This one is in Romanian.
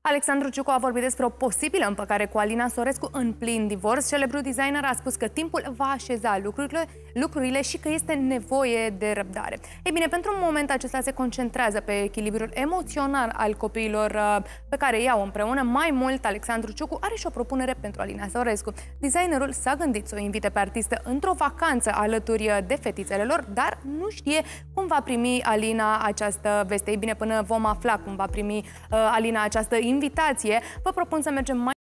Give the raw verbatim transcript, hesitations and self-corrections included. Alexandru Ciucu a vorbit despre o posibilă împăcare cu Alina Sorescu în plin divorț. Celebrul designer a spus că timpul va așeza lucrurile, lucrurile și că este nevoie de răbdare. Ei bine, pentru un moment acesta se concentrează pe echilibrul emoțional al copiilor pe care i-au împreună. Mai mult, Alexandru Ciucu are și o propunere pentru Alina Sorescu. Designerul s-a gândit să o invite pe artistă într-o vacanță alături de fetițele lor, dar nu știe cum va primi Alina această veste. Ei bine, până vom afla cum va primi uh, Alina această invitație, vă propun să mergem mai